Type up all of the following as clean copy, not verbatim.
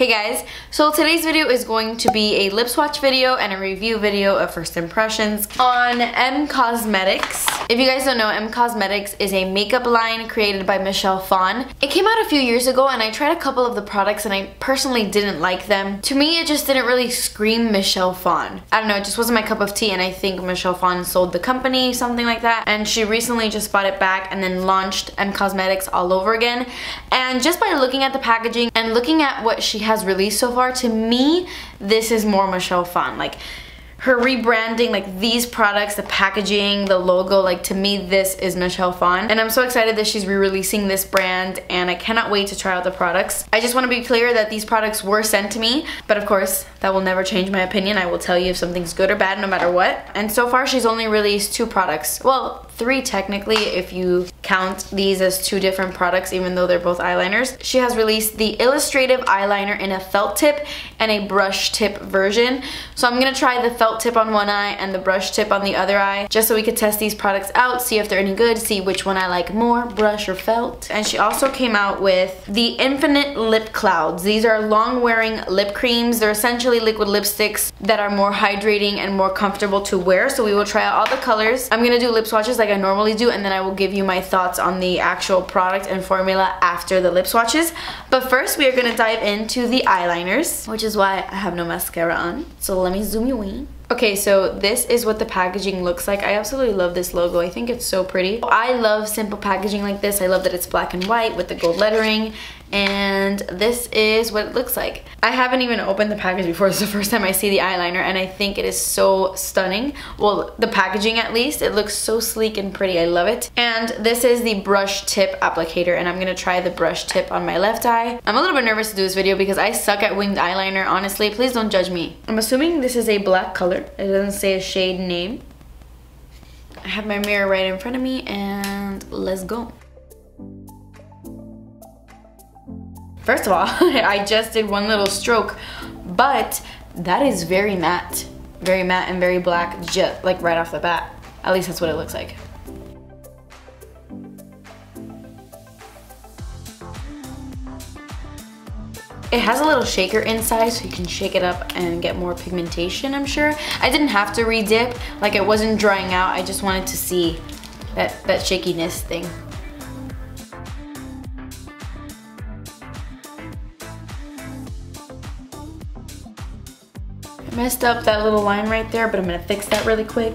Hey guys, so today's video is going to be a lip swatch video and a review video of first impressions on Em Cosmetics. If you guys don't know, Em Cosmetics is a makeup line created by Michelle Phan. It came out a few years ago and I tried a couple of the products and I personally didn't like them. To me, it just didn't really scream Michelle Phan. I don't know, it just wasn't my cup of tea, and I think Michelle Phan sold the company, something like that, and she recently just bought it back and then launched Em Cosmetics all over again. And just by looking at the packaging and looking at what she has released so far, to me, this is more Michelle Phan. Like, her rebranding, like these products, the packaging, the logo, like to me this is Michelle Phan. And I'm so excited that she's re-releasing this brand and I cannot wait to try out the products. I just want to be clear that these products were sent to me, but of course that will never change my opinion. I will tell you if something's good or bad no matter what. And so far she's only released two products. Well, three technically if you count these as two different products even though they're both eyeliners. She has released the Illustrative Eyeliner in a felt tip and a brush tip version. So I'm going to try the felt tip on one eye and the brush tip on the other eye just so we could test these products out, see if they're any good, see which one I like more, brush or felt. And she also came out with the Infinite Lip Clouds. These are long wearing lip creams. They're essentially liquid lipsticks that are more hydrating and more comfortable to wear, so we will try out all the colors. I'm gonna do lip swatches like I normally do and then I will give you my thoughts on the actual product and formula after the lip swatches. But first we are gonna dive into the eyeliners, which is why I have no mascara on. So let me zoom you in. Okay, so this is what the packaging looks like. I absolutely love this logo. I think it's so pretty. I love simple packaging like this. I love that it's black and white with the gold lettering. And this is what it looks like. I haven't even opened the package before. It's the first time I see the eyeliner and I think it is so stunning. Well, the packaging at least. It looks so sleek and pretty. I love it. And this is the brush tip applicator and I'm going to try the brush tip on my left eye. I'm a little bit nervous to do this video because I suck at winged eyeliner. Honestly, please don't judge me. I'm assuming this is a black color. It doesn't say a shade name. I have my mirror right in front of me and let's go. First of all, I just did one little stroke, but that is very matte and very black, just like right off the bat. At least that's what it looks like. It has a little shaker inside so you can shake it up and get more pigmentation, I'm sure. I didn't have to re-dip, like it wasn't drying out, I just wanted to see that shakiness thing. Messed up that little line right there, but I'm gonna fix that really quick.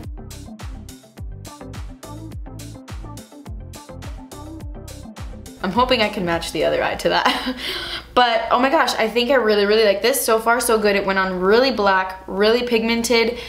I'm hoping I can match the other eye to that. But oh my gosh, I think I really like this. So far so good. It went on really black, really pigmented,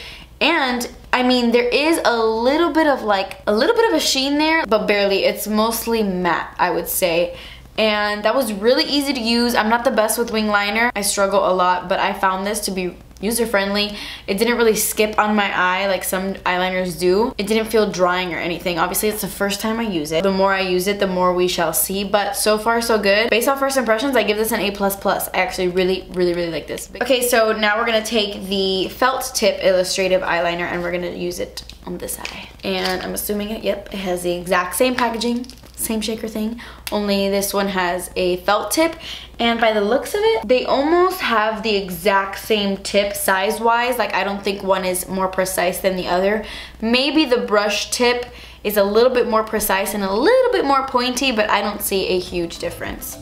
and I mean there is a little bit of a sheen there, but barely. It's mostly matte, I would say. And that was really easy to use. I'm not the best with wing liner. I struggle a lot, but I found this to be user-friendly. It didn't really skip on my eye like some eyeliners do. It didn't feel drying or anything. Obviously it's the first time I use it. The more I use it, the more we shall see, but so far so good. Based on first impressions, I give this an A++. I actually really like this. Okay, so now we're gonna take the felt tip illustrative eyeliner and we're gonna use it on this eye. And I'm assuming it, yep, it has the exact same packaging, same shaker thing, only this one has a felt tip. And by the looks of it, they almost have the exact same tip size wise. Like I don't think one is more precise than the other. Maybe the brush tip is a little bit more precise and a little bit more pointy, but I don't see a huge difference.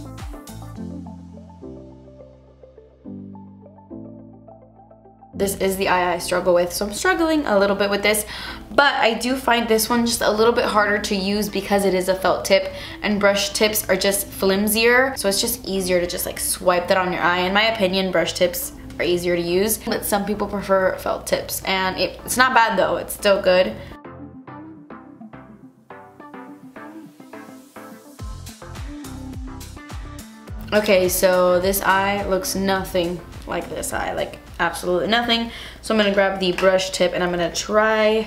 This is the eye I struggle with, so I'm struggling a little bit with this, but I do find this one just a little bit harder to use because it is a felt tip and brush tips are just flimsier, so it's just easier to just like swipe that on your eye. In my opinion, brush tips are easier to use, but some people prefer felt tips, and it's not bad though, it's still good. Okay, so this eye looks nothing like this eye, like absolutely nothing. So I'm gonna grab the brush tip and I'm gonna try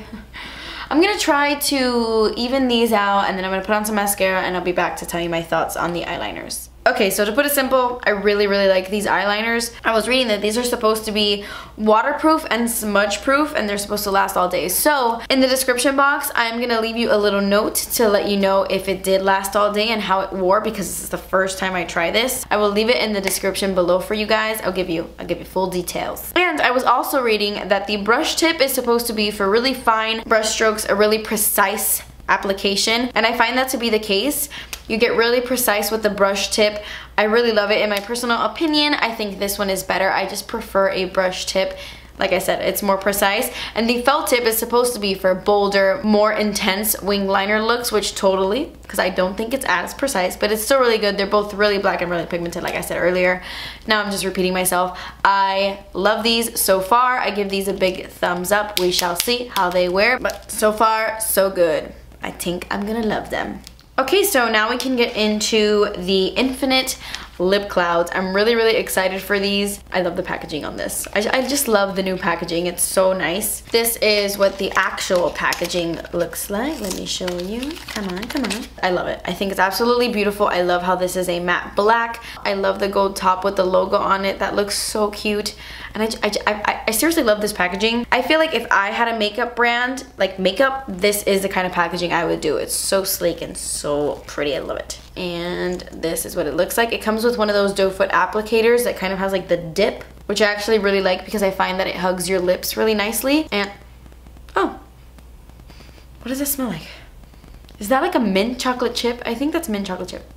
to even these out, and then I'm gonna put on some mascara and I'll be back to tell you my thoughts on the eyeliners. Okay, so to put it simple, I really like these eyeliners. I was reading that these are supposed to be waterproof and smudge proof, and they're supposed to last all day. So in the description box, I'm gonna leave you a little note to let you know if it did last all day and how it wore, because this is the first time I try this. I will leave it in the description below for you guys. I'll give you full details. And I was also reading that the brush tip is supposed to be for really fine brush strokes, a really precise application, and I find that to be the case. You get really precise with the brush tip. I really love it. In my personal opinion, I think this one is better. I just prefer a brush tip. Like I said, it's more precise. And the felt tip is supposed to be for bolder, more intense wing liner looks, which totally, because I don't think it's as precise, but it's still really good. They're both really black and really pigmented, like I said earlier. Now I'm just repeating myself. I love these so far. I give these a big thumbs up. We shall see how they wear, but so far, so good. I think I'm gonna love them. Okay, so now we can get into the Infinite Lip Clouds. I'm really excited for these. I love the packaging on this. I just love the new packaging. It's so nice. This is what the actual packaging looks like. Let me show you. Come on. I love it. I think it's absolutely beautiful. I love how this is a matte black. I love the gold top with the logo on it. That looks so cute. And I seriously love this packaging. I feel like if I had a makeup brand, like makeup, this is the kind of packaging I would do. It's so sleek and so pretty. I love it. And this is what it looks like. It comes with one of those doe foot applicators that kind of has like the dip, which I actually really like because I find that it hugs your lips really nicely. And, oh, what does that smell like? Is that like a mint chocolate chip? I think that's mint chocolate chip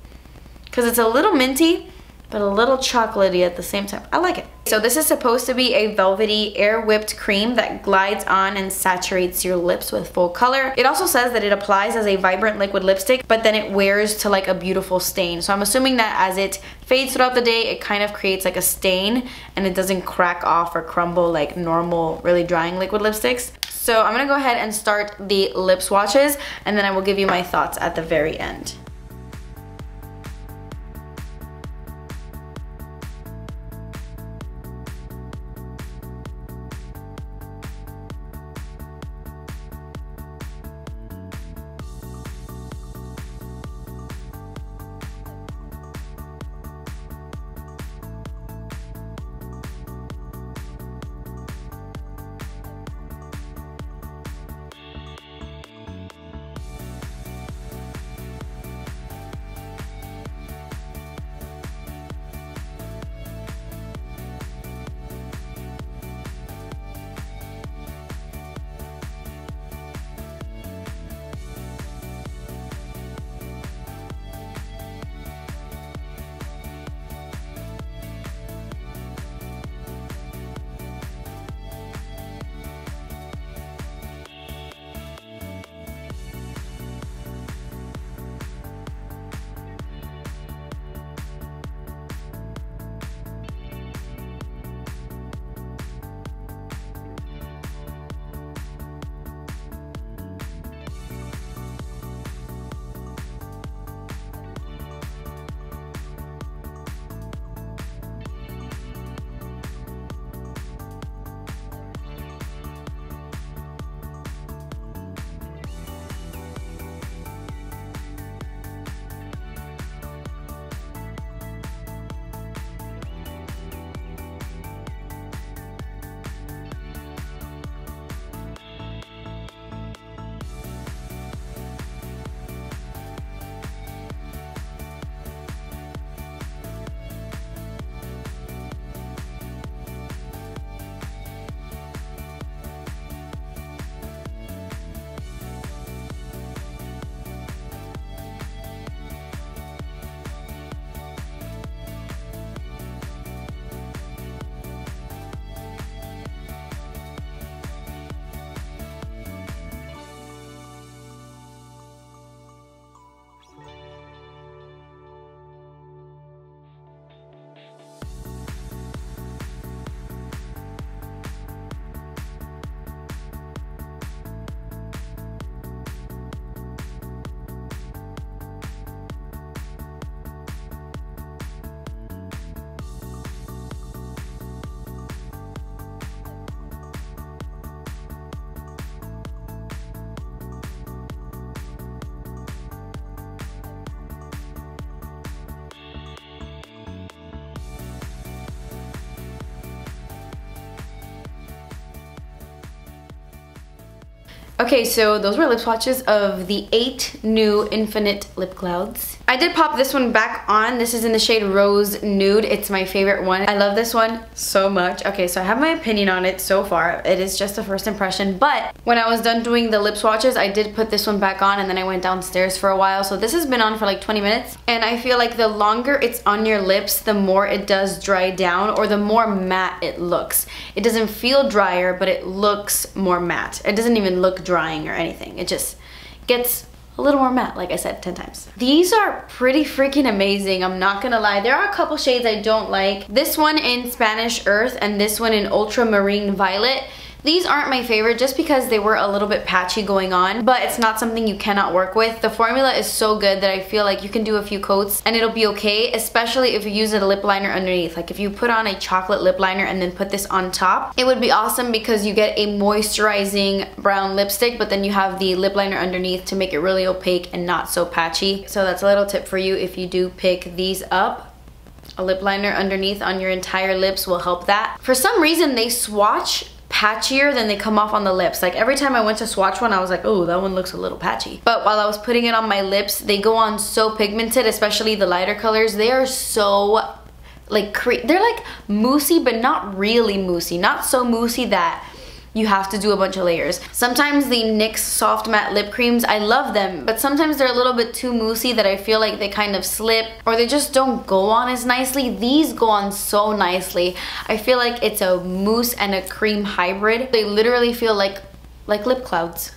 because it's a little minty, but a little chocolatey at the same time. I like it. So this is supposed to be a velvety air whipped cream that glides on and saturates your lips with full color. It also says that it applies as a vibrant liquid lipstick, but then it wears to like a beautiful stain. So I'm assuming that as it fades throughout the day, it kind of creates like a stain and it doesn't crack off or crumble like normal, really drying liquid lipsticks. So I'm gonna go ahead and start the lip swatches, and then I will give you my thoughts at the very end. Okay, so those were lip swatches of the 8 new Infinite Lip Clouds. I did pop this one back on. This is in the shade Rose Nude. It's my favorite one. I love this one so much. Okay, so I have my opinion on it so far. It is just a first impression, but when I was done doing the lip swatches, I did put this one back on and then I went downstairs for a while. So this has been on for like 20 minutes and I feel like the longer it's on your lips, the more it does dry down or the more matte it looks. It doesn't feel drier, but it looks more matte. It doesn't even look dry. Drying or anything. It just gets a little more matte, like I said 10 times. These are pretty freaking amazing, I'm not gonna lie. There are a couple shades I don't like. This one in Spanish Earth and this one in Ultramarine Violet. These aren't my favorite just because they were a little bit patchy going on, but it's not something you cannot work with. The formula is so good that I feel like you can do a few coats and it'll be okay, especially if you use a lip liner underneath. Like if you put on a chocolate lip liner and then put this on top, it would be awesome because you get a moisturizing brown lipstick, but then you have the lip liner underneath to make it really opaque and not so patchy. So that's a little tip for you if you do pick these up. A lip liner underneath on your entire lips will help that. For some reason, they swatch patchier than they come off on the lips. Like every time I went to swatch one, I was like, oh, that one looks a little patchy. But while I was putting it on my lips, they go on so pigmented, especially the lighter colors. They are so like, they're like moussey, but not really moussey. Not so moussey that you have to do a bunch of layers. Sometimes the NYX Soft Matte Lip Creams, I love them, but sometimes they're a little bit too moussey that I feel like they kind of slip or they just don't go on as nicely. These go on so nicely. I feel like it's a mousse and a cream hybrid. They literally feel like lip clouds.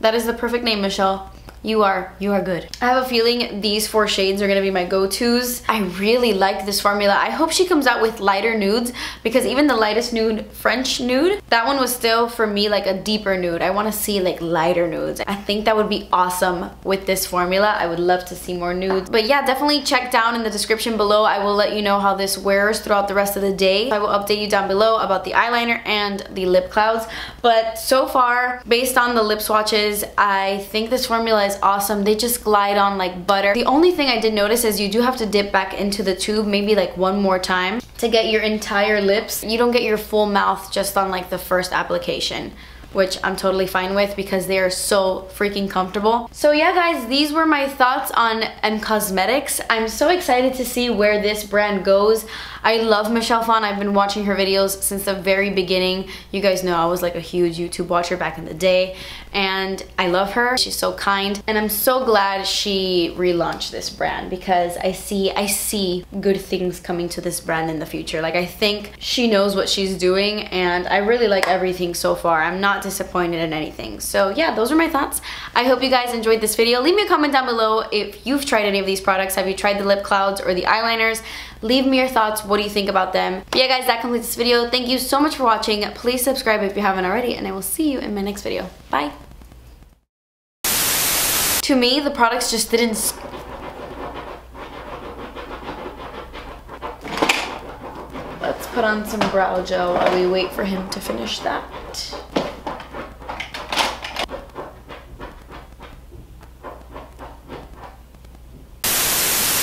That is the perfect name, Michelle. You are good. I have a feeling these 4 shades are gonna be my go-tos. I really like this formula. I hope she comes out with lighter nudes because even the lightest nude, French Nude, that one was still for me like a deeper nude. I wanna see like lighter nudes. I think that would be awesome with this formula. I would love to see more nudes. But yeah, definitely check down in the description below. I will let you know how this wears throughout the rest of the day. I will update you down below about the eyeliner and the lip clouds. But so far, based on the lip swatches, I think this formula is awesome. They just glide on like butter. The only thing I did notice is you do have to dip back into the tube maybe like one more time to get your entire lips. You don't get your full mouth just on like the first application, which I'm totally fine with because they are so freaking comfortable. So yeah guys, these were my thoughts on Em Cosmetics. I'm so excited to see where this brand goes. I love Michelle Phan. I've been watching her videos since the very beginning. You guys know I was like a huge YouTube watcher back in the day and I love her. She's so kind and I'm so glad she relaunched this brand because I see good things coming to this brand in the future. Like I think she knows what she's doing and I really like everything so far. I'm not disappointed in anything. So yeah, those are my thoughts. I hope you guys enjoyed this video. Leave me a comment down below if you've tried any of these products. Have you tried the lip clouds or the eyeliners? Leave me your thoughts. What do you think about them? But yeah guys, that completes this video. Thank you so much for watching. Please subscribe if you haven't already and I will see you in my next video. Bye. To me, the products just didn't Let's put on some brow gel while we wait for him to finish that.